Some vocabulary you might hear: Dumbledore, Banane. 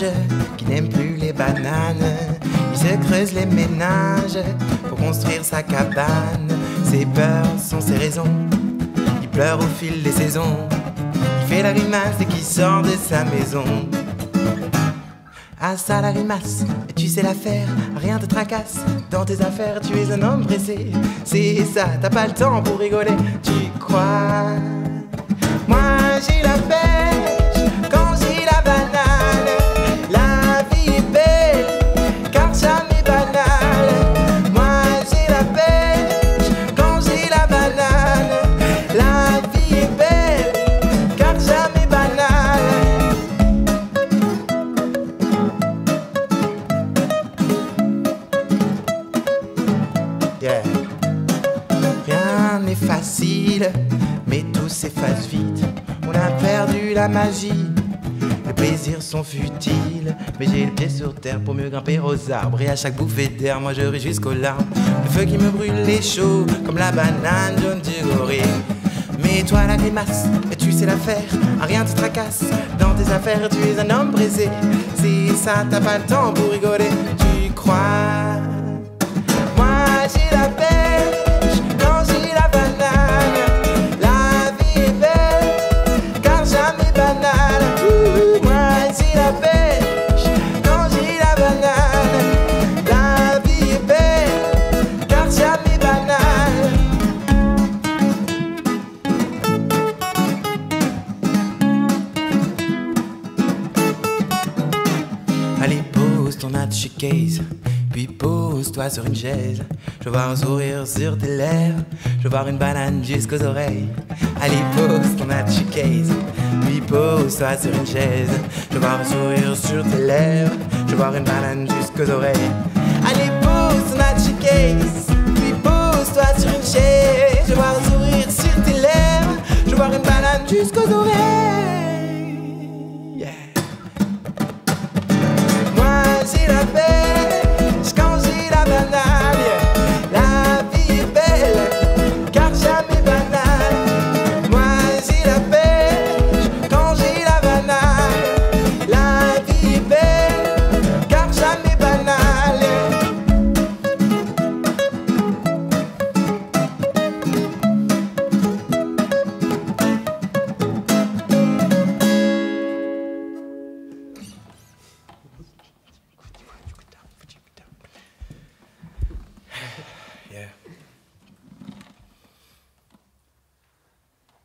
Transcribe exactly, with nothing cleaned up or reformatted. ménages qui n'aiment plus les bananes. Il se creuse les méninges pour construire sa cabane. Ses peurs sont ses raisons, il pleure au fil des saisons. Il fait la grimace dès qu'il sort de sa maison. Ah ça la grimace, tu sais la faire, rien te tracasse. Dans tes affaires, tu es un homme pressé. C'est ça, t'as pas le temps pour rigoler. Tu crois, moi j'ai la pêche quand j'ai la banane. La vie est belle car jamais banale. Moi j'ai la pêche quand j'ai la banane. La vie est belle car jamais. Yeah. Rien n'est facile, mais tout s'efface vite. On a perdu la magie, les plaisirs sont futiles. Mais j'ai le pied sur terre pour mieux grimper aux arbres. Et à chaque bouffée d'air, moi je ris jusqu'aux larmes. Le feu qui me brûle les chauds, comme la banane jaune du gorille. Mais toi la grimace, tu sais la faire, rien te tracasse. Dans tes affaires, tu es un homme brisé. Si ça t'as pas le temps pour rigoler, tu crois. Allez, pose ton attaché case, puis pose-toi sur une chaise. Je veux voir un sourire sur tes lèvres, je veux voir une banane jusqu'aux oreilles. Allez, pose ton attaché case, puis pose-toi sur une chaise. Je veux voir un sourire sur tes lèvres, je veux voir une banane jusqu'aux oreilles. Allez, pose ton attaché case, puis pose-toi sur une chaise. Je veux voir un sourire sur tes lèvres, je veux voir une banane jusqu'aux oreilles. Yeah.